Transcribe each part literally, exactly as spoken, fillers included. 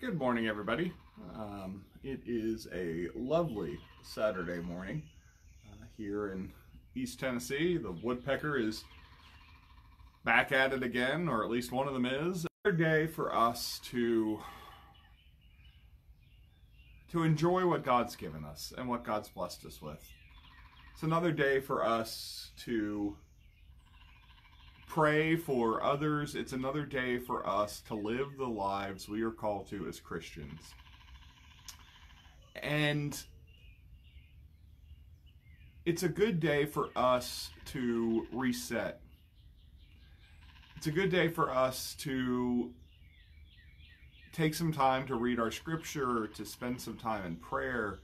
Good morning, everybody. Um, it is a lovely Saturday morning uh, here in East Tennessee. The woodpecker is back at it again, or at least one of them is. Another day for us to, to enjoy what God's given us and what God's blessed us with. It's another day for us to pray for others. It's another day for us to live the lives we are called to as Christians. And it's a good day for us to reset. It's a good day for us to take some time to read our scripture, to spend some time in prayer.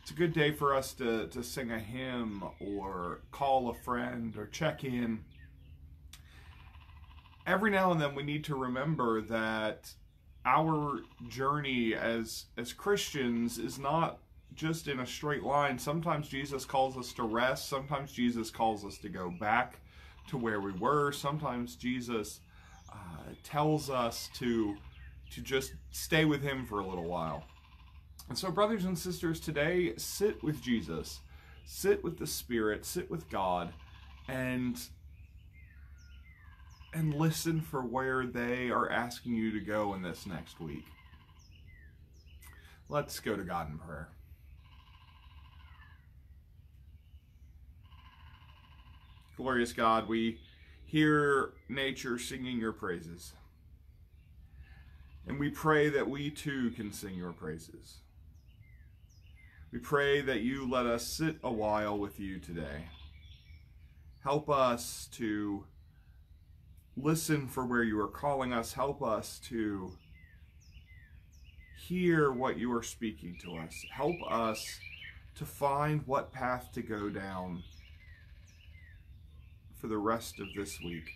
It's a good day for us to, to sing a hymn or call a friend or check in. Every now and then we need to remember that our journey as, as Christians is not just in a straight line. Sometimes Jesus calls us to rest. Sometimes Jesus calls us to go back to where we were. Sometimes Jesus uh, tells us to, to just stay with him for a little while. And so, brothers and sisters, today, sit with Jesus. Sit with the Spirit. Sit with God. And... and listen for where they are asking you to go in this next week. Let's go to God in prayer. Glorious God, we hear nature singing your praises. And we pray that we too can sing your praises. We pray that you let us sit a while with you today. Help us to listen for where you are calling us. Help us to hear what you are speaking to us. Help us to find what path to go down for the rest of this week.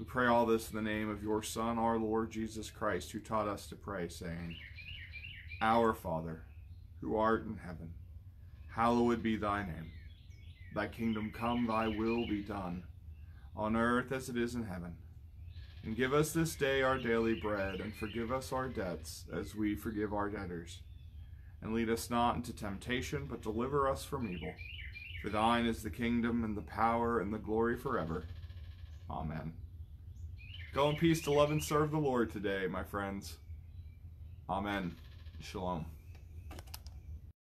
We pray all this in the name of your Son, our Lord Jesus Christ, who taught us to pray, saying, Our Father, who art in heaven, hallowed be thy name. Thy kingdom come, thy will be done, on earth as it is in heaven. And give us this day our daily bread, and forgive us our debts as we forgive our debtors. And lead us not into temptation, but deliver us from evil. For thine is the kingdom and the power and the glory forever. Amen. Go in peace to love and serve the Lord today, my friends. Amen. Shalom.